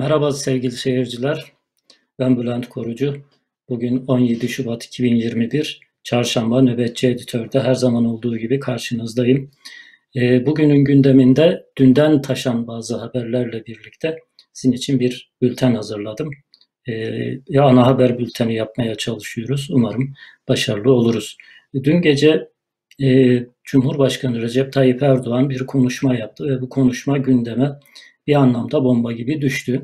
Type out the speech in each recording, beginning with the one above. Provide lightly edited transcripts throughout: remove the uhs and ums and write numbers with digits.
Merhaba sevgili seyirciler, ben Bülent Korucu. Bugün 17 Şubat 2021 Çarşamba nöbetçi editörde her zaman olduğu gibi karşınızdayım. Bugünün gündeminde dünden taşan bazı haberlerle birlikte sizin için bir bülten hazırladım. Ana haber bülteni yapmaya çalışıyoruz. Umarım başarılı oluruz. Dün gece Cumhurbaşkanı Recep Tayyip Erdoğan bir konuşma yaptı ve bu konuşma gündeme bir anlamda bomba gibi düştü.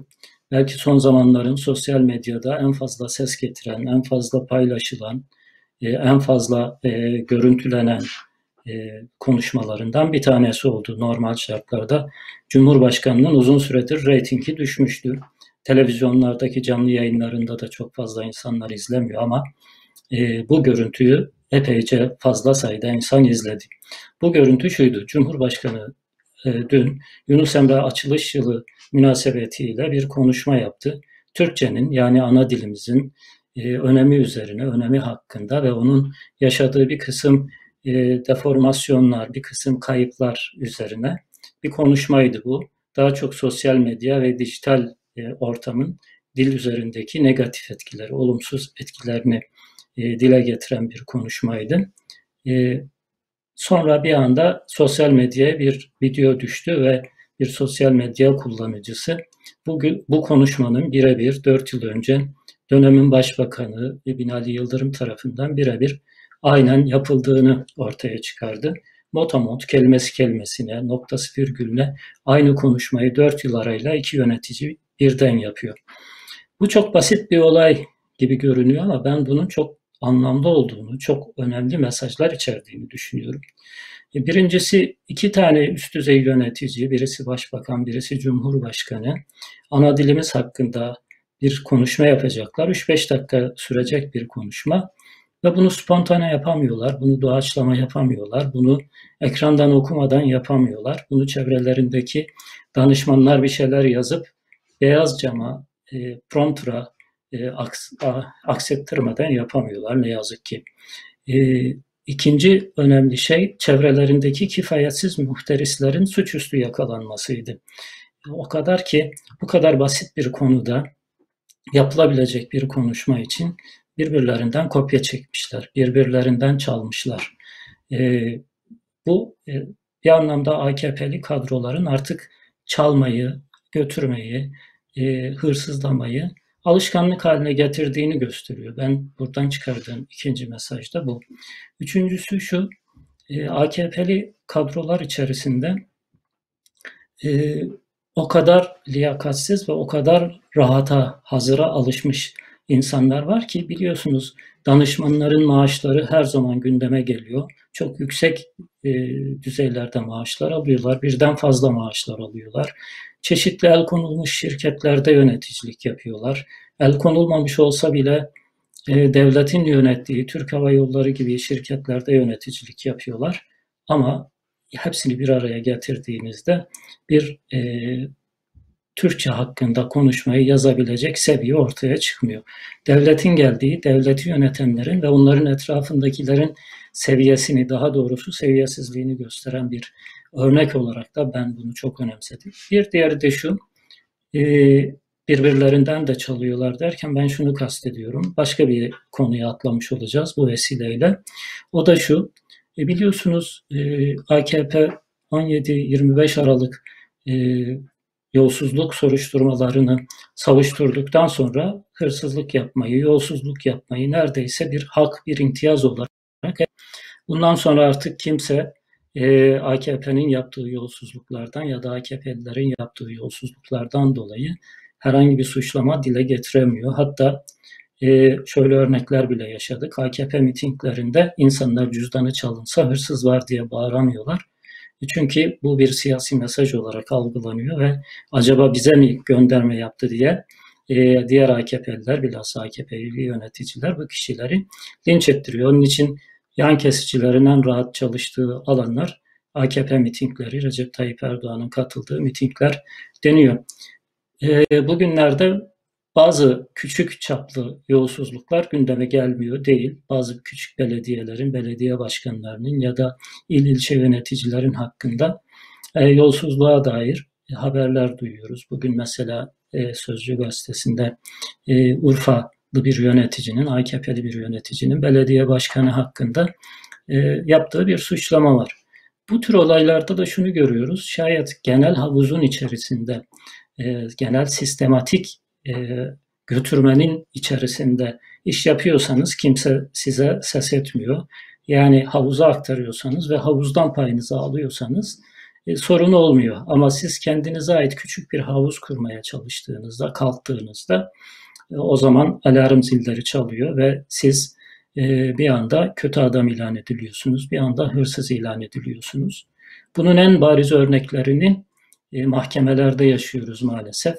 Belki son zamanların sosyal medyada en fazla ses getiren, en fazla paylaşılan, en fazla görüntülenen konuşmalarından bir tanesi oldu. Normal şartlarda Cumhurbaşkanı'nın uzun süredir reytingi düşmüştü. Televizyonlardaki canlı yayınlarında da çok fazla insanlar izlemiyor ama bu görüntüyü epeyce fazla sayıda insan izledi. Bu görüntü şuydu: Cumhurbaşkanı dün Yunus Emre açılış yılı münasebetiyle bir konuşma yaptı. Türkçenin, yani ana dilimizin önemi üzerine, önemi hakkında ve onun yaşadığı bir kısım deformasyonlar, bir kısım kayıplar üzerine bir konuşmaydı bu. Daha çok sosyal medya ve dijital ortamın dil üzerindeki negatif etkileri, olumsuz etkilerini dile getiren bir konuşmaydı. Sonra bir anda sosyal medyaya bir video düştü ve bir sosyal medya kullanıcısı bu konuşmanın birebir 4 yıl önce dönemin başbakanı Binali Yıldırım tarafından birebir aynen yapıldığını ortaya çıkardı. Motamot, kelimesi kelimesine, noktası virgülüne aynı konuşmayı 4 yıl arayla iki yönetici birden yapıyor. Bu çok basit bir olay gibi görünüyor ama ben bunun çok anlamlı olduğunu, çok önemli mesajlar içerdiğini düşünüyorum. Birincisi, iki tane üst düzey yönetici, birisi başbakan, birisi cumhurbaşkanı, ana dilimiz hakkında bir konuşma yapacaklar. 3-5 dakika sürecek bir konuşma ve bunu spontane yapamıyorlar, bunu doğaçlama yapamıyorlar, bunu ekrandan okumadan yapamıyorlar. Bunu çevrelerindeki danışmanlar bir şeyler yazıp beyaz cama, promptra aksettirmeden yapamıyorlar ne yazık ki. İkinci önemli şey, çevrelerindeki kifayetsiz muhterislerin suçüstü yakalanmasıydı. O kadar ki bu kadar basit bir konuda yapılabilecek bir konuşma için birbirlerinden kopya çekmişler, birbirlerinden çalmışlar. Bu bir anlamda AKP'li kadroların artık çalmayı, götürmeyi, hırsızlamayı alışkanlık haline getirdiğini gösteriyor. Ben buradan çıkardığım ikinci mesaj da bu. Üçüncüsü şu: AKP'li kadrolar içerisinde o kadar liyakatsiz ve o kadar rahata, hazıra alışmış insanlar var ki, biliyorsunuz danışmanların maaşları her zaman gündeme geliyor. Çok yüksek düzeylerde maaşlar alıyorlar, birden fazla maaşlar alıyorlar. Çeşitli el konulmuş şirketlerde yöneticilik yapıyorlar. El konulmamış olsa bile devletin yönettiği Türk Hava Yolları gibi şirketlerde yöneticilik yapıyorlar. Ama hepsini bir araya getirdiğinizde bir Türkçe hakkında konuşmayı yazabilecek seviye ortaya çıkmıyor. Devletin geldiği, devleti yönetenlerin ve onların etrafındakilerin seviyesini, daha doğrusu seviyesizliğini gösteren bir örnek olarak da ben bunu çok önemsedim. Bir diğeri de şu: birbirlerinden de çalıyorlar derken ben şunu kastediyorum. Başka bir konuya atlamış olacağız bu vesileyle. O da şu: biliyorsunuz AKP 17-25 Aralık yolsuzluk soruşturmalarını savuşturduktan sonra hırsızlık yapmayı, yolsuzluk yapmayı neredeyse bir hak, bir imtiyaz olarak, bundan sonra artık kimse AKP'nin yaptığı yolsuzluklardan ya da AKP'lilerin yaptığı yolsuzluklardan dolayı herhangi bir suçlama dile getiremiyor. Hatta şöyle örnekler bile yaşadık. AKP mitinglerinde insanlar cüzdanı çalınsa hırsız var diye bağıramıyorlar. Çünkü bu bir siyasi mesaj olarak algılanıyor ve acaba bize mi gönderme yaptı diye diğer AKP'liler, bilhassa AKP'li yöneticiler bu kişileri linç ettiriyor. Onun için yan kesicilerin en rahat çalıştığı alanlar AKP mitingleri, Recep Tayyip Erdoğan'ın katıldığı mitingler deniyor. Bugünlerde bazı küçük çaplı yolsuzluklar gündeme gelmiyor değil. Bazı küçük belediyelerin, belediye başkanlarının ya da ilçe yöneticilerin hakkında yolsuzluğa dair haberler duyuyoruz. Bugün mesela Sözcü gazetesinde Urfa'lı bir yöneticinin, AKP'li bir yöneticinin belediye başkanı hakkında yaptığı bir suçlama var. Bu tür olaylarda da şunu görüyoruz, şayet genel havuzun içerisinde, genel sistematik götürmenin içerisinde iş yapıyorsanız kimse size ses etmiyor. Yani havuza aktarıyorsanız ve havuzdan payınızı alıyorsanız sorun olmuyor. Ama siz kendinize ait küçük bir havuz kurmaya çalıştığınızda, kalktığınızda o zaman alarm zilleri çalıyor ve siz bir anda kötü adam ilan ediliyorsunuz, bir anda hırsız ilan ediliyorsunuz. Bunun en bariz örneklerini mahkemelerde yaşıyoruz maalesef.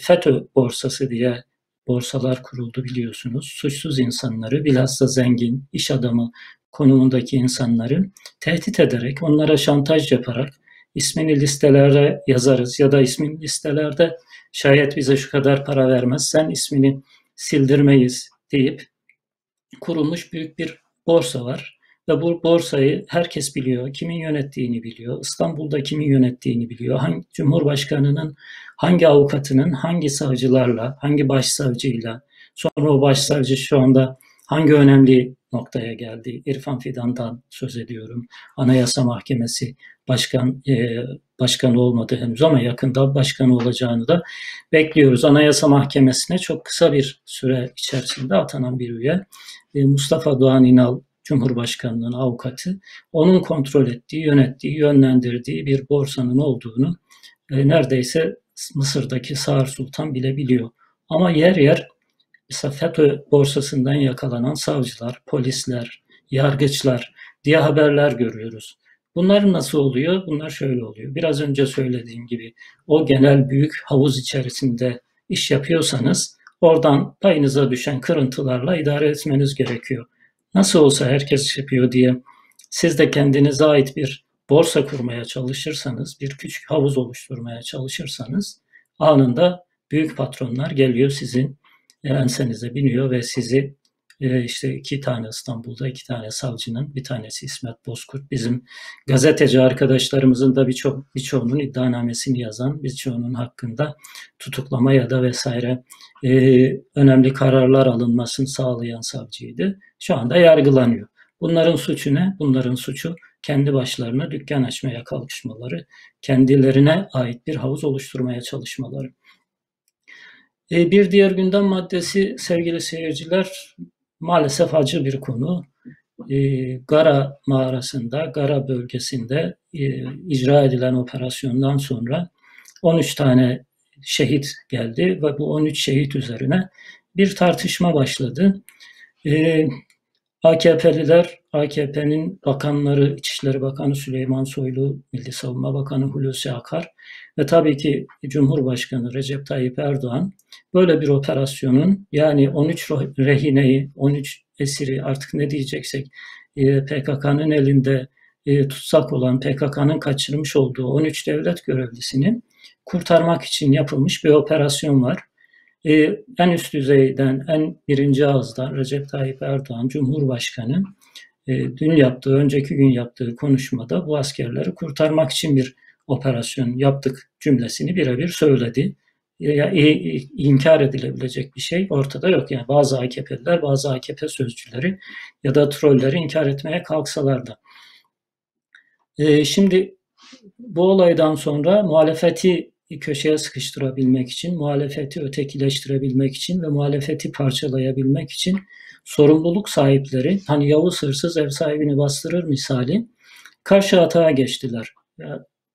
FETÖ borsası diye borsalar kuruldu biliyorsunuz. Suçsuz insanları, bilhassa zengin, iş adamı konumundaki insanları tehdit ederek, onlara şantaj yaparak ismini listelere yazarız ya da ismin listelerde şayet bize şu kadar para vermezsen ismini sildirmeyiz deyip kurulmuş büyük bir borsa var. Ve bu borsayı herkes biliyor, kimin yönettiğini biliyor, İstanbul'da kimin yönettiğini biliyor, hangi Cumhurbaşkanı'nın, hangi avukatının, hangi savcılarla, hangi başsavcıyla, sonra o başsavcı şu anda hangi önemli noktaya geldi, İrfan Fidan'dan söz ediyorum, Anayasa Mahkemesi başkanı olmadı henüz ama yakında başkanı olacağını da bekliyoruz. Anayasa Mahkemesi'ne çok kısa bir süre içerisinde atanan bir üye, Mustafa Doğan İnal, Cumhurbaşkanlığının avukatı, onun kontrol ettiği, yönettiği, yönlendirdiği bir borsanın olduğunu neredeyse Mısır'daki Sağır Sultan bile biliyor. Ama yer yer mesela FETÖ borsasından yakalanan savcılar, polisler, yargıçlar diye haberler görüyoruz. Bunlar nasıl oluyor? Bunlar şöyle oluyor. Biraz önce söylediğim gibi o genel büyük havuz içerisinde iş yapıyorsanız oradan payınıza düşen kırıntılarla idare etmeniz gerekiyor. Nasıl olsa herkes yapıyor diye siz de kendinize ait bir borsa kurmaya çalışırsanız, bir küçük havuz oluşturmaya çalışırsanız anında büyük patronlar geliyor, sizin ensenize biniyor ve sizi işte 2 tane İstanbul'da 2 tane savcının, bir tanesi İsmet Bozkurt, bizim gazeteci arkadaşlarımızın da birçoğunun iddianamesini yazan, birçoğunun hakkında tutuklama ya da vesaire önemli kararlar alınmasını sağlayan savcıydı. Şu anda yargılanıyor. Bunların suçu ne? Bunların suçu kendi başlarına dükkan açmaya kalkışmaları, kendilerine ait bir havuz oluşturmaya çalışmaları. Bir diğer gündem maddesi sevgili seyirciler, maalesef acı bir konu. Gara mağarasında, Gara bölgesinde icra edilen operasyondan sonra 13 tane şehit geldi ve bu 13 şehit üzerine bir tartışma başladı. AKP'liler, AKP'nin bakanları, İçişleri Bakanı Süleyman Soylu, Milli Savunma Bakanı Hulusi Akar ve tabii ki Cumhurbaşkanı Recep Tayyip Erdoğan böyle bir operasyonun, yani 13 rehineyi, 13 esiri, artık ne diyeceksek, PKK'nın elinde tutsak olan, PKK'nın kaçırmış olduğu 13 devlet görevlisini kurtarmak için yapılmış bir operasyon var. En üst düzeyden, en birinci ağızdan Recep Tayyip Erdoğan, Cumhurbaşkanı önceki gün yaptığı konuşmada bu askerleri kurtarmak için bir operasyon yaptık cümlesini birebir söyledi. İnkar edilebilecek bir şey ortada yok. Yani bazı AKP'liler, bazı AKP sözcüleri ya da trolleri inkar etmeye kalksalar da. Şimdi bu olaydan sonra muhalefeti köşeye sıkıştırabilmek için, muhalefeti ötekileştirebilmek için ve muhalefeti parçalayabilmek için sorumluluk sahipleri, hani Yavuz hırsız ev sahibini bastırır misali, karşı atağa geçtiler.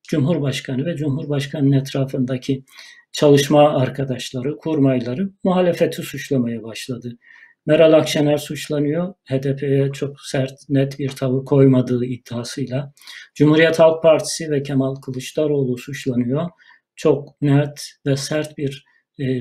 Cumhurbaşkanı ve Cumhurbaşkanı'nın etrafındaki çalışma arkadaşları, kurmayları muhalefeti suçlamaya başladı. Meral Akşener suçlanıyor, HDP'ye çok sert, net bir tavır koymadığı iddiasıyla. Cumhuriyet Halk Partisi ve Kemal Kılıçdaroğlu suçlanıyor. Çok net ve sert bir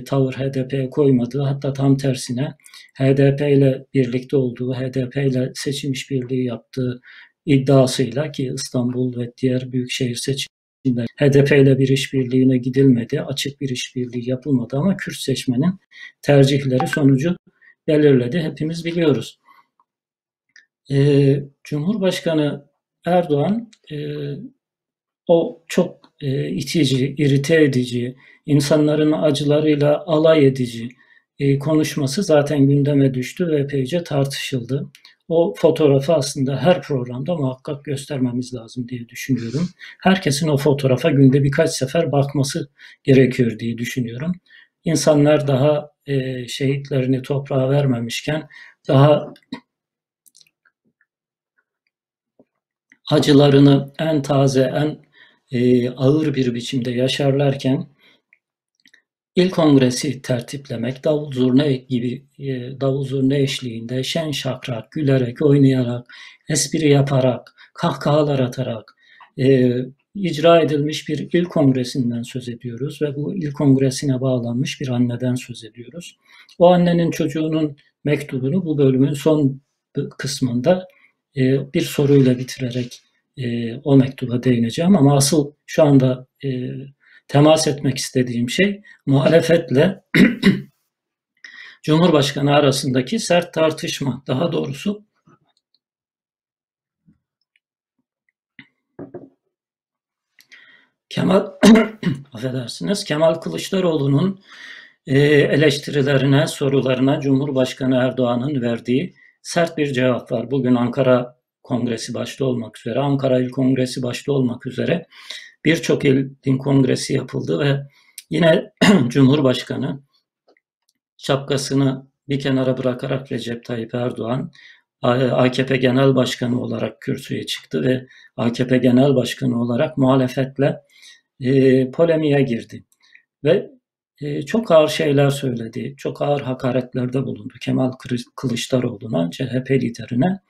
tavır HDP'ye koymadığı, hatta tam tersine HDP ile birlikte olduğu, HDP ile seçim işbirliği yaptığı iddiasıyla, ki İstanbul ve diğer büyükşehir seçiminde HDP ile bir işbirliğine gidilmedi, açık bir işbirliği yapılmadı ama Kürt seçmenin tercihleri sonucu belirledi. Hepimiz biliyoruz. Cumhurbaşkanı Erdoğan o çok itici, irite edici, insanların acılarıyla alay edici konuşması zaten gündeme düştü ve epeyce tartışıldı. O fotoğrafı aslında her programda muhakkak göstermemiz lazım diye düşünüyorum. Herkesin o fotoğrafa günde birkaç sefer bakması gerekiyor diye düşünüyorum. İnsanlar daha şehitlerini toprağa vermemişken daha acılarını en taze, en ağır bir biçimde yaşarlarken İlk kongresi tertiplemek, davul zurna eşliğinde şen şakrak, gülerek, oynayarak, espri yaparak, kahkahalar atarak icra edilmiş bir ilk kongresinden söz ediyoruz ve bu ilk kongresine bağlanmış bir anneden söz ediyoruz. O annenin çocuğunun mektubunu bu bölümün son kısmında bir soruyla bitirerek o mektuba değineceğim ama asıl şu anda temas etmek istediğim şey muhalefetle Cumhurbaşkanı arasındaki sert tartışma. Daha doğrusu Kemal Kılıçdaroğlu'nun eleştirilerine, sorularına Cumhurbaşkanı Erdoğan'ın verdiği sert bir cevap var. Bugün Ankara Kongresi başta olmak üzere, Ankara İl Kongresi başta olmak üzere birçok ilin kongresi yapıldı ve yine Cumhurbaşkanı şapkasını bir kenara bırakarak Recep Tayyip Erdoğan AKP Genel Başkanı olarak kürsüye çıktı ve AKP Genel Başkanı olarak muhalefetle polemiğe girdi. Ve çok ağır şeyler söyledi, çok ağır hakaretlerde bulundu Kemal Kılıçdaroğlu'na, CHP liderine.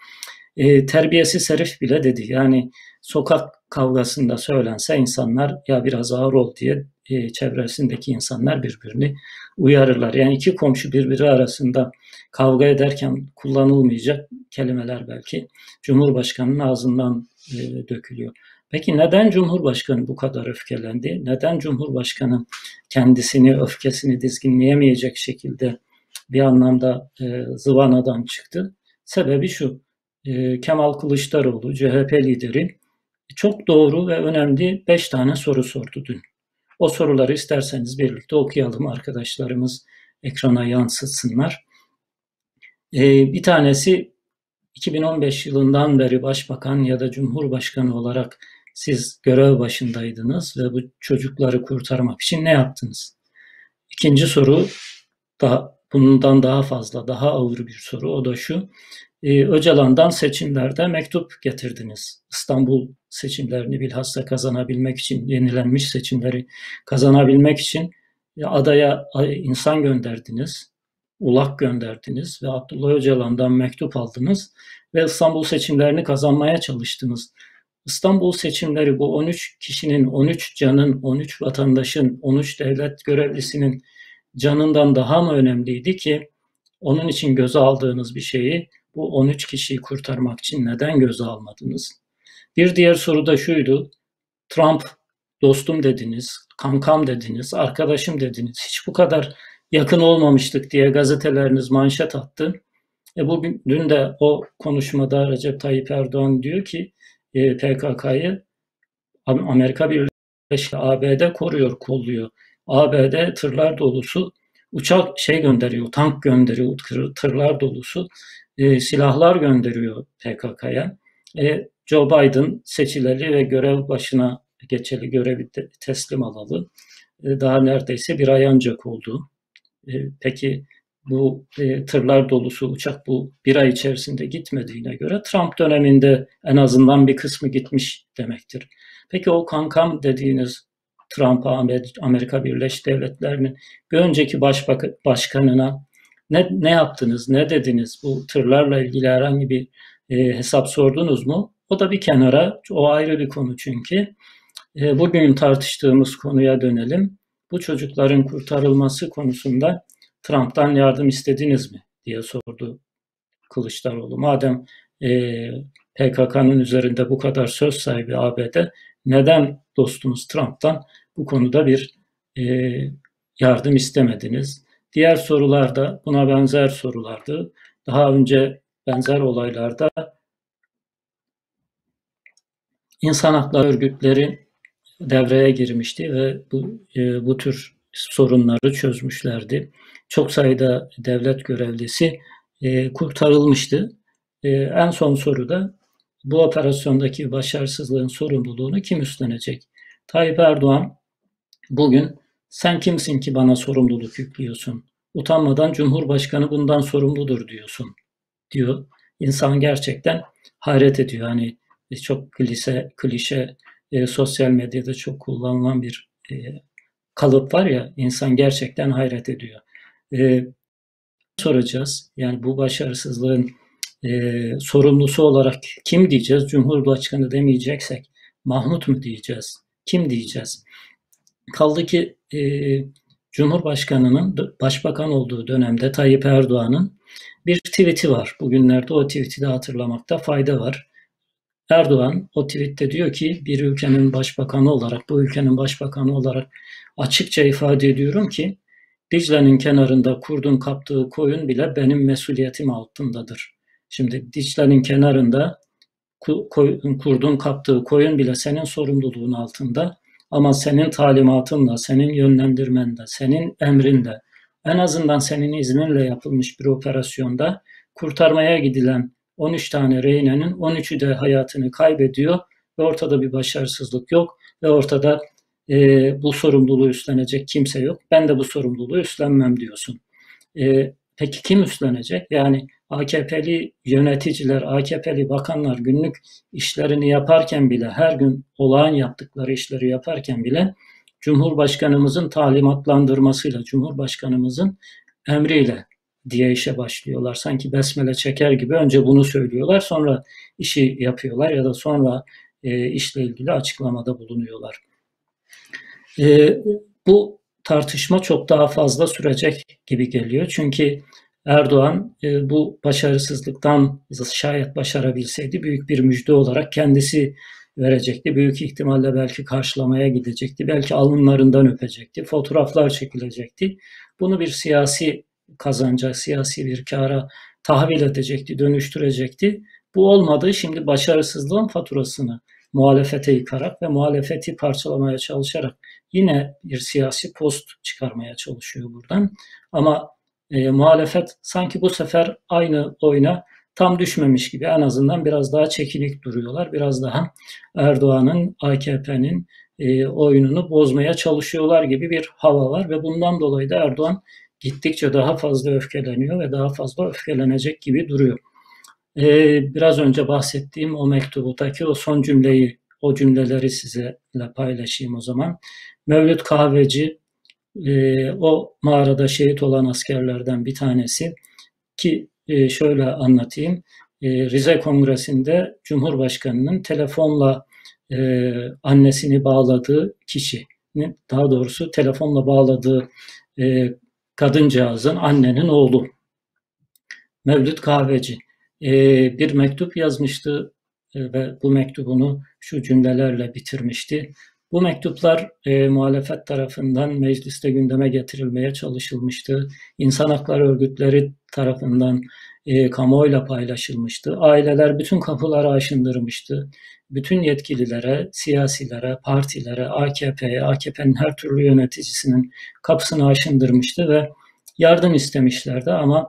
Terbiyesiz herif bile dedi. Yani sokak kavgasında söylense insanlar ya biraz ağır ol diye çevresindeki insanlar birbirini uyarırlar. Yani iki komşu birbiri arasında kavga ederken kullanılmayacak kelimeler belki Cumhurbaşkanı'nın ağzından dökülüyor. Peki neden Cumhurbaşkanı bu kadar öfkelendi? Neden Cumhurbaşkanı kendisini, öfkesini dizginleyemeyecek şekilde bir anlamda zıvanadan çıktı? Sebebi şu: Kemal Kılıçdaroğlu, CHP lideri, çok doğru ve önemli 5 tane soru sordu dün. O soruları isterseniz birlikte okuyalım, arkadaşlarımız ekrana yansıtsınlar. Bir tanesi, 2015 yılından beri başbakan ya da cumhurbaşkanı olarak siz görev başındaydınız ve bu çocukları kurtarmak için ne yaptınız? İkinci soru, bundan daha fazla, daha ağır bir soru, o da şu: Öcalan'dan seçimlerde mektup getirdiniz. İstanbul seçimlerini bilhassa kazanabilmek için, yenilenmiş seçimleri kazanabilmek için adaya insan gönderdiniz, ulak gönderdiniz ve Abdullah Öcalan'dan mektup aldınız ve İstanbul seçimlerini kazanmaya çalıştınız. İstanbul seçimleri bu 13 kişinin, 13 canın, 13 vatandaşın, 13 devlet görevlisinin canından daha mı önemliydi ki onun için göze aldığınız bir şeyi bu 13 kişiyi kurtarmak için neden göze almadınız? Bir diğer soru da şuydu: Trump dostum dediniz, kankam dediniz, arkadaşım dediniz. Hiç bu kadar yakın olmamıştık diye gazeteleriniz manşet attı. Bugün, dün de o konuşmada Recep Tayyip Erdoğan diyor ki PKK'yı Amerika Birleşik ABD koruyor, kolluyor. ABD tırlar dolusu uçak gönderiyor, tank gönderiyor, tırlar dolusu silahlar gönderiyor PKK'ya. Joe Biden seçileli ve görev başına geçeli, görevi teslim alalı daha neredeyse bir ay ancak oldu. Peki bu tırlar dolusu uçak bu bir ay içerisinde gitmediğine göre Trump döneminde en azından bir kısmı gitmiş demektir. Peki o kankam dediğiniz Trump'a, Amerika Birleşik Devletleri'nin bir önceki başkanına ne yaptınız, ne dediniz? Bu tırlarla ilgili herhangi bir hesap sordunuz mu? O da bir kenara, o ayrı bir konu çünkü. Bugün tartıştığımız konuya dönelim. Bu çocukların kurtarılması konusunda Trump'tan yardım istediniz mi diye sordu Kılıçdaroğlu. Madem PKK'nın üzerinde bu kadar söz sahibi ABD, neden dostunuz Trump'tan bu konuda bir yardım istemediniz? Diğer sorular da buna benzer sorulardı. Daha önce benzer olaylarda insan hakları örgütleri devreye girmişti ve bu tür sorunları çözmüşlerdi. Çok sayıda devlet görevlisi kurtarılmıştı. En son soruda bu operasyondaki başarısızlığın sorumluluğunu kim üstlenecek? Tayyip Erdoğan bugün sen kimsin ki bana sorumluluk yüklüyorsun? Utanmadan Cumhurbaşkanı bundan sorumludur diyorsun diyor. İnsan gerçekten hayret ediyor. Hani çok klişe sosyal medyada çok kullanılan bir kalıp var ya, insan gerçekten hayret ediyor. Soracağız yani bu başarısızlığın sorumlusu olarak kim diyeceğiz? Cumhurbaşkanı demeyeceksek Mahmut mu diyeceğiz? Kim diyeceğiz? Kaldı ki Cumhurbaşkanı'nın başbakan olduğu dönemde Tayyip Erdoğan'ın bir tweet'i var. Bugünlerde o tweet'i de hatırlamakta fayda var. Erdoğan o tweet'te diyor ki bir ülkenin başbakanı olarak, bu ülkenin başbakanı olarak açıkça ifade ediyorum ki Dicle'nin kenarında kurdun kaptığı koyun bile benim mesuliyetim altındadır. Şimdi Dicle'nin kenarında kurdun kaptığı koyun bile senin sorumluluğun altında ama senin talimatınla, senin yönlendirmenle, senin emrinle, en azından senin izninle yapılmış bir operasyonda kurtarmaya gidilen 13 tane rehinenin 13'ü de hayatını kaybediyor ve ortada bir başarısızlık yok ve ortada bu sorumluluğu üstlenecek kimse yok. Ben de bu sorumluluğu üstlenmem diyorsun. Peki kim üstlenecek? Yani AKP'li yöneticiler, AKP'li bakanlar günlük işlerini yaparken bile, her gün olağan yaptıkları işleri yaparken bile Cumhurbaşkanımızın talimatlandırmasıyla, Cumhurbaşkanımızın emriyle diye işe başlıyorlar. Sanki besmele çeker gibi önce bunu söylüyorlar, sonra işi yapıyorlar ya da sonra işle ilgili açıklamada bulunuyorlar. Bu tartışma çok daha fazla sürecek gibi geliyor. Çünkü Erdoğan bu başarısızlıktan şayet başarabilseydi büyük bir müjde olarak kendisi verecekti. Büyük ihtimalle belki karşılamaya gidecekti. Belki alınlarından öpecekti. Fotoğraflar çekilecekti. Bunu bir siyasi kazanca, siyasi bir kâra tahvil edecekti, dönüştürecekti. Bu olmadı. Şimdi başarısızlığın faturasını muhalefete yıkarak ve muhalefeti parçalamaya çalışarak yine bir siyasi post çıkarmaya çalışıyor buradan. Ama muhalefet sanki bu sefer aynı oyuna tam düşmemiş gibi, en azından biraz daha çekinik duruyorlar. Biraz daha Erdoğan'ın, AKP'nin oyununu bozmaya çalışıyorlar gibi bir hava var ve bundan dolayı da Erdoğan gittikçe daha fazla öfkeleniyor ve daha fazla öfkelenecek gibi duruyor. Biraz önce bahsettiğim o mektubutaki o son cümleyi, o cümleleri sizinle paylaşayım o zaman. Mevlüt Kahveci, o mağarada şehit olan askerlerden bir tanesi ki şöyle anlatayım. Rize Kongresi'nde Cumhurbaşkanı'nın telefonla annesini bağladığı kişi, daha doğrusu telefonla bağladığı kadıncağızın, annenin oğlu Mevlüt Kahveci bir mektup yazmıştı ve bu mektubunu şu cümlelerle bitirmişti. Bu mektuplar muhalefet tarafından mecliste gündeme getirilmeye çalışılmıştı. İnsan hakları örgütleri tarafından kamuoyuyla paylaşılmıştı. Aileler bütün kapıları aşındırmıştı. Bütün yetkililere, siyasilere, partilere, AKP'ye, AKP'nin her türlü yöneticisinin kapısını aşındırmıştı ve yardım istemişlerdi ama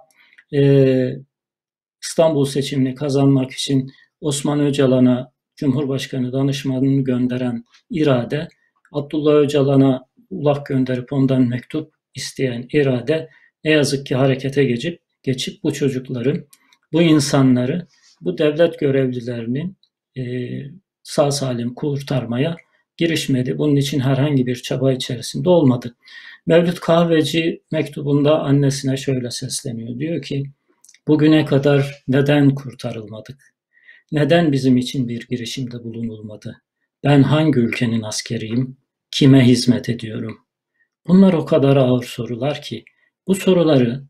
İstanbul seçimini kazanmak için Osman Öcalan'a Cumhurbaşkanı danışmanını gönderen irade, Abdullah Öcalan'a ulak gönderip ondan mektup isteyen irade ne yazık ki harekete geçip bu çocukları, bu insanları, bu devlet görevlilerinin sağ salim kurtarmaya girişmedi. Bunun için herhangi bir çaba içerisinde olmadı. Mevlüt Kahveci mektubunda annesine şöyle sesleniyor. Diyor ki, bugüne kadar neden kurtarılmadık? Neden bizim için bir girişimde bulunulmadı? Ben hangi ülkenin askeriyim? Kime hizmet ediyorum? Bunlar o kadar ağır sorular ki bu soruları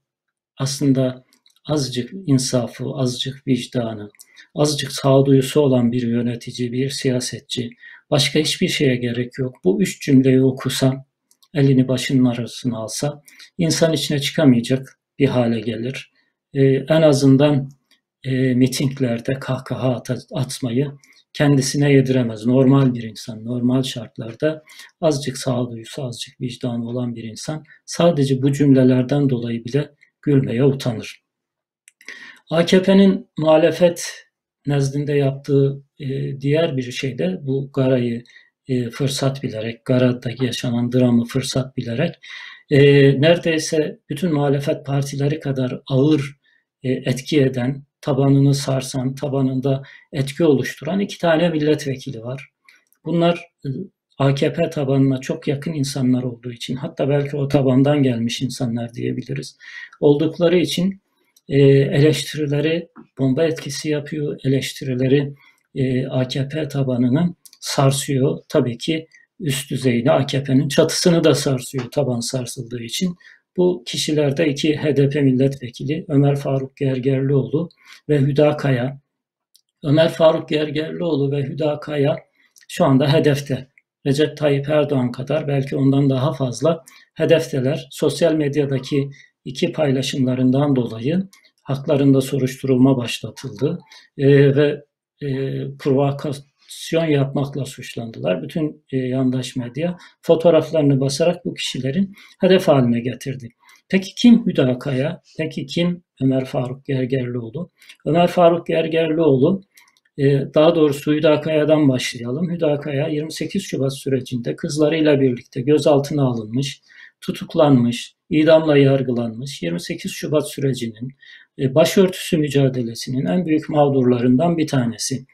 aslında azıcık insafı, azıcık vicdanı, azıcık sağduyusu olan bir yönetici, bir siyasetçi, başka hiçbir şeye gerek yok. Bu üç cümleyi okusa, elini başının arasına alsa insan içine çıkamayacak bir hale gelir. En azından mitinglerde kahkaha atmayı kendisine yediremez. Normal bir insan, normal şartlarda azıcık sağduyusu, azıcık vicdanı olan bir insan sadece bu cümlelerden dolayı bile gülmeye utanır. AKP'nin muhalefet nezdinde yaptığı diğer bir şey de bu garayı fırsat bilerek, garadaki yaşanan dramı fırsat bilerek neredeyse bütün muhalefet partileri kadar ağır etki eden, tabanını sarsan, tabanında etki oluşturan iki tane milletvekili var. Bunlar AKP tabanına çok yakın insanlar olduğu için, hatta belki o tabandan gelmiş insanlar diyebiliriz. Oldukları için eleştirileri bomba etkisi yapıyor, eleştirileri AKP tabanını sarsıyor. Tabii ki üst düzeyde AKP'nin çatısını da sarsıyor taban sarsıldığı için. Bu kişilerde iki HDP milletvekili Ömer Faruk Gergerlioğlu ve Hüda Kaya. Ömer Faruk Gergerlioğlu ve Hüda Kaya şu anda hedefte. Recep Tayyip Erdoğan kadar, belki ondan daha fazla hedefteler. Sosyal medyadaki iki paylaşımlarından dolayı haklarında soruşturulma başlatıldı ve provokasyon yapmakla suçlandılar. Bütün yandaş medya fotoğraflarını basarak bu kişilerin hedef haline getirdi. Peki kim Hüda Kaya? Peki kim Ömer Faruk Gergerlioğlu? Ömer Faruk Gergerlioğlu, daha doğrusu Hüda Kaya'dan başlayalım. Hüda Kaya 28 Şubat sürecinde kızlarıyla birlikte gözaltına alınmış, tutuklanmış, idamla yargılanmış. 28 Şubat sürecinin, başörtüsü mücadelesinin en büyük mağdurlarından bir tanesi.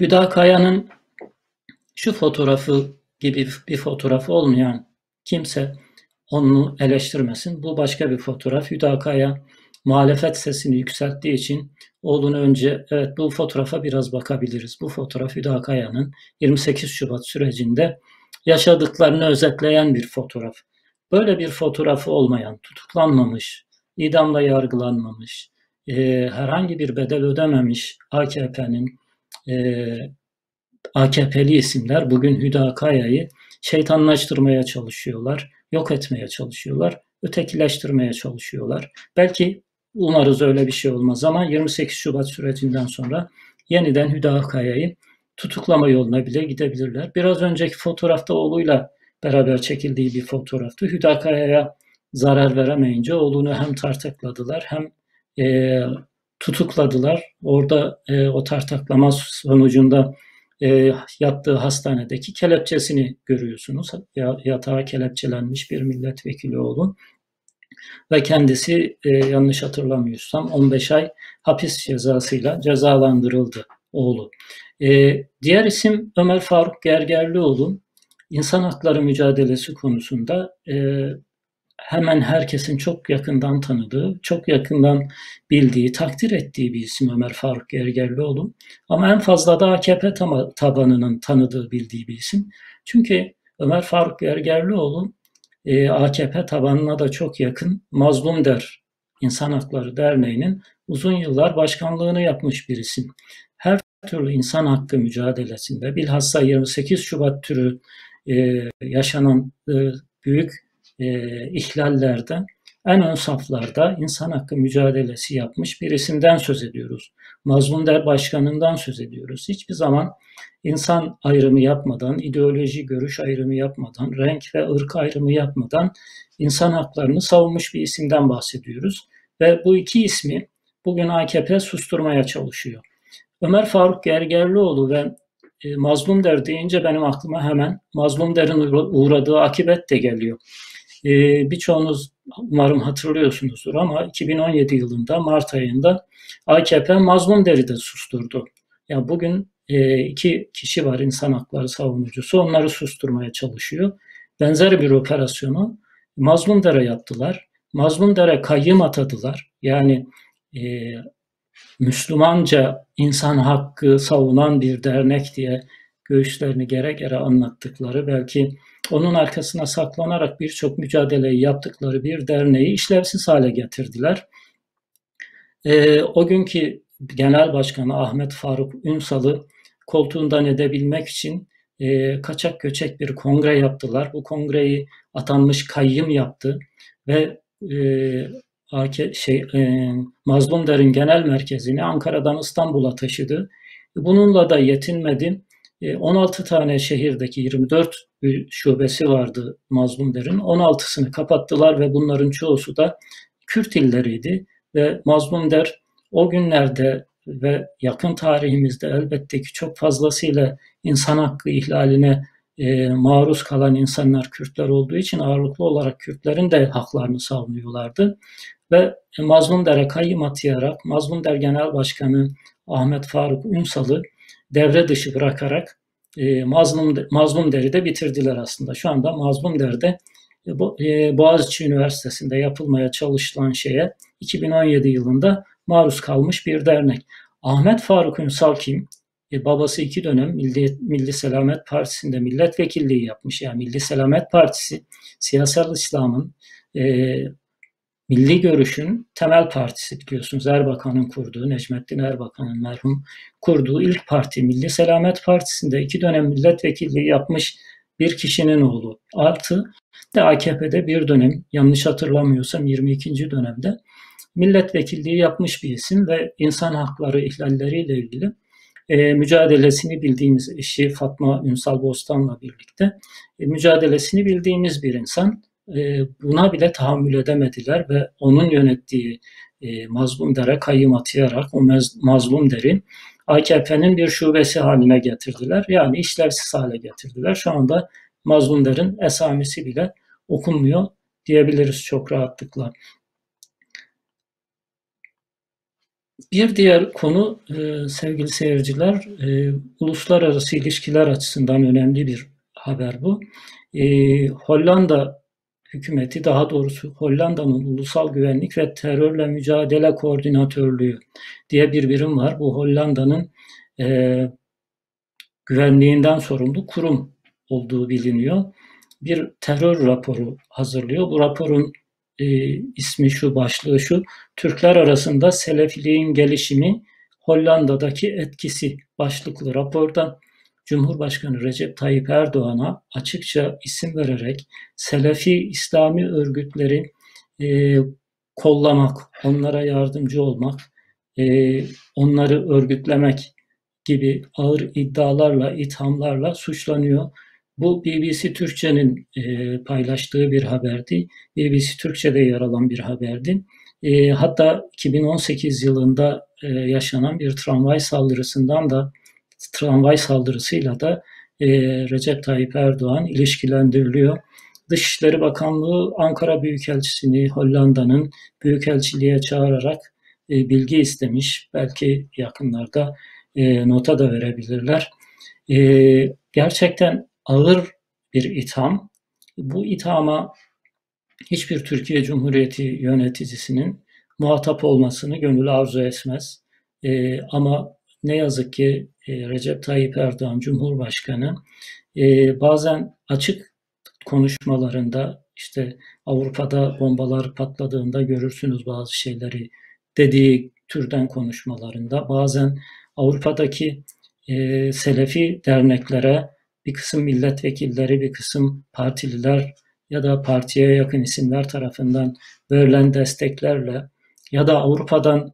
Hüda Kaya'nın şu fotoğrafı gibi bir fotoğrafı olmayan kimse onu eleştirmesin. Bu başka bir fotoğraf. Hüda Kaya muhalefet sesini yükselttiği için oğlunu önce, evet bu fotoğrafa biraz bakabiliriz. Bu fotoğraf Hüda Kaya'nın 28 Şubat sürecinde yaşadıklarını özetleyen bir fotoğraf. Böyle bir fotoğrafı olmayan, tutuklanmamış, idamla yargılanmamış, herhangi bir bedel ödememiş AKP'nin AKP'li isimler bugün Hüda Kaya'yı şeytanlaştırmaya çalışıyorlar, yok etmeye çalışıyorlar, ötekileştirmeye çalışıyorlar. Belki umarız öyle bir şey olmaz ama 28 Şubat sürecinden sonra yeniden Hüda Kaya'yı tutuklama yoluna bile gidebilirler. Biraz önceki fotoğrafta oğluyla beraber çekildiği bir fotoğraftı. Hüda Kaya'ya zarar veremeyince oğlunu hem tartakladılar hem tutukladılar. Orada o tartaklama sonucunda yattığı hastanedeki kelepçesini görüyorsunuz. Yatağa kelepçelenmiş bir milletvekili oğlu. Ve kendisi yanlış hatırlamıyorsam 15 ay hapis cezasıyla cezalandırıldı oğlu. Diğer isim Ömer Faruk Gergerlioğlu. İnsan hakları mücadelesi konusunda hemen herkesin çok yakından tanıdığı, çok yakından bildiği, takdir ettiği bir isim Ömer Faruk Gergerlioğlu. Ama en fazla da AKP tabanının tanıdığı, bildiği bir isim. Çünkü Ömer Faruk Gergerlioğlu AKP tabanına da çok yakın MAZLUMDER İnsan Hakları Derneği'nin uzun yıllar başkanlığını yapmış bir isim. Her türlü insan hakkı mücadelesinde, bilhassa 28 Şubat türü yaşanan büyük ihlallerde en ön saflarda insan hakkı mücadelesi yapmış bir isimden söz ediyoruz. MAZLUMDER başkanından söz ediyoruz. Hiçbir zaman insan ayrımı yapmadan, ideoloji, görüş ayrımı yapmadan, renk ve ırk ayrımı yapmadan insan haklarını savunmuş bir isimden bahsediyoruz. Ve bu iki ismi bugün AKP susturmaya çalışıyor. Ömer Faruk Gergerlioğlu ve MAZLUMDER deyince benim aklıma hemen MAZLUMDER'in uğradığı akıbet de geliyor. Birçoğunuz umarım hatırlıyorsunuzdur ama 2017 yılında Mart ayında AKP MAZLUMDER'i de susturdu. Yani bugün iki kişi var insan hakları savunucusu, onları susturmaya çalışıyor. Benzer bir operasyonu MAZLUMDER'e yaptılar. MAZLUMDER'e kayyım atadılar. Yani Müslümanca insan hakkı savunan bir dernek diye göğüslerini gere gere anlattıkları, belki onun arkasına saklanarak birçok mücadeleyi yaptıkları bir derneği işlevsiz hale getirdiler. O günkü Genel Başkanı Ahmet Faruk Ünsal'ı koltuğundan edebilmek için kaçak göçek bir kongre yaptılar. Bu kongreyi atanmış kayyım yaptı ve MAZLUMDER'in genel merkezini Ankara'dan İstanbul'a taşıdı. Bununla da yetinmedi. 16 tane şehirdeki 24 şubesi vardı MAZLUMDER'in. 16'sını kapattılar ve bunların çoğusu da Kürt illeriydi. Ve MAZLUMDER o günlerde ve yakın tarihimizde elbette ki çok fazlasıyla insan hakkı ihlaline maruz kalan insanlar Kürtler olduğu için ağırlıklı olarak Kürtlerin de haklarını savunuyorlardı. Ve MAZLUMDER'e kayyım atayarak MAZLUMDER Genel Başkanı Ahmet Faruk Ünsal'ı devre dışı bırakarak MAZLUMDER'i de bitirdiler aslında. Şu anda MAZLUMDER'de Boğaziçi Üniversitesi'nde yapılmaya çalışılan şeye 2017 yılında maruz kalmış bir dernek. Ahmet Faruk Ünsal kim? Babası 2 dönem Milli Selamet Partisi'nde milletvekilliği yapmış. Yani Milli Selamet Partisi siyasal İslam'ın, milli görüşün temel partisi biliyorsunuz. Erbakan'ın kurduğu, Necmettin Erbakan'ın merhum kurduğu ilk parti Milli Selamet Partisi'nde 2 dönem milletvekilliği yapmış bir kişinin oğlu. Artı de AKP'de bir dönem, yanlış hatırlamıyorsam 22. dönemde milletvekilliği yapmış bir isim ve insan hakları ihlalleriyle ilgili mücadelesini bildiğimiz eşi Fatma Ünsal Bostan'la birlikte mücadelesini bildiğimiz bir insan. Buna bile tahammül edemediler ve onun yönettiği MAZLUMDER'e kayyım atayarak o MAZLUMDER'i AKP'nin bir şubesi haline getirdiler. Yani işlevsiz hale getirdiler. Şu anda MAZLUMDER'in esamesi bile okunmuyor diyebiliriz çok rahatlıkla. Bir diğer konu sevgili seyirciler, uluslararası ilişkiler açısından önemli bir haber bu. Hollanda hükümeti, daha doğrusu Hollanda'nın Ulusal Güvenlik ve Terörle Mücadele Koordinatörlüğü diye bir birim var. Bu Hollanda'nın güvenliğinden sorumlu kurum olduğu biliniyor. Bir terör raporu hazırlıyor. Bu raporun ismi şu, başlığı şu: Türkler arasında Selefiliğin gelişimi, Hollanda'daki etkisi başlıklı raporda Cumhurbaşkanı Recep Tayyip Erdoğan'a açıkça isim vererek Selefi İslami örgütleri kollamak, onlara yardımcı olmak, onları örgütlemek gibi ağır iddialarla, ithamlarla suçlanıyor. Bu BBC Türkçe'nin paylaştığı bir haberdi. BBC Türkçe'de yer alan bir haberdi. Hatta 2018 yılında yaşanan bir tramvay saldırısıyla da Recep Tayyip Erdoğan ilişkilendiriliyor. Dışişleri Bakanlığı Ankara Büyükelçisi'ni Hollanda'nın Büyükelçiliğe çağırarak bilgi istemiş. Belki yakınlarda nota da verebilirler. Gerçekten ağır bir itham. Bu ithama hiçbir Türkiye Cumhuriyeti yöneticisinin muhatap olmasını gönül arzu etmez. Ama ne yazık ki Recep Tayyip Erdoğan Cumhurbaşkanı bazen açık konuşmalarında, işte Avrupa'da bombalar patladığında görürsünüz bazı şeyleri dediği türden konuşmalarında, bazen Avrupa'daki Selefi derneklere bir kısım milletvekilleri, bir kısım partililer ya da partiye yakın isimler tarafından verilen desteklerle ya da Avrupa'dan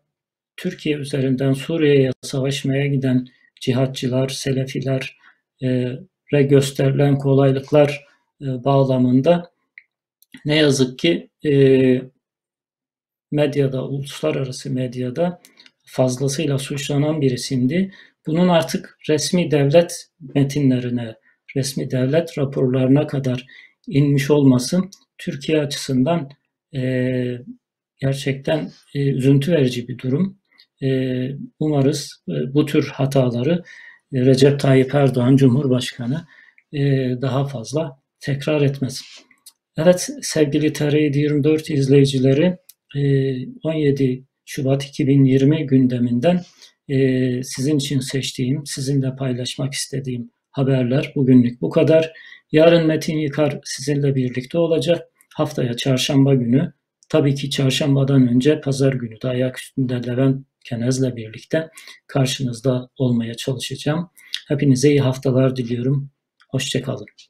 Türkiye üzerinden Suriye'ye savaşmaya giden cihatçılar, selefilere gösterilen kolaylıklar bağlamında ne yazık ki medyada, uluslararası medyada fazlasıyla suçlanan bir isimdi. Bunun artık resmi devlet metinlerine, resmi devlet raporlarına kadar inmiş olması Türkiye açısından gerçekten üzüntü verici bir durum. Umarız bu tür hataları Recep Tayyip Erdoğan Cumhurbaşkanı daha fazla tekrar etmez. Evet sevgili TRT 24 izleyicileri, 17 Şubat 2020 gündeminden sizin için seçtiğim, sizinle paylaşmak istediğim haberler bugünlük bu kadar. Yarın Metin Yıkar sizinle birlikte olacak. Haftaya çarşamba günü, tabii ki çarşambadan önce pazar günü de ayak üstünde Levent Kenez'le birlikte karşınızda olmaya çalışacağım. Hepinize iyi haftalar diliyorum. Hoşça kalın.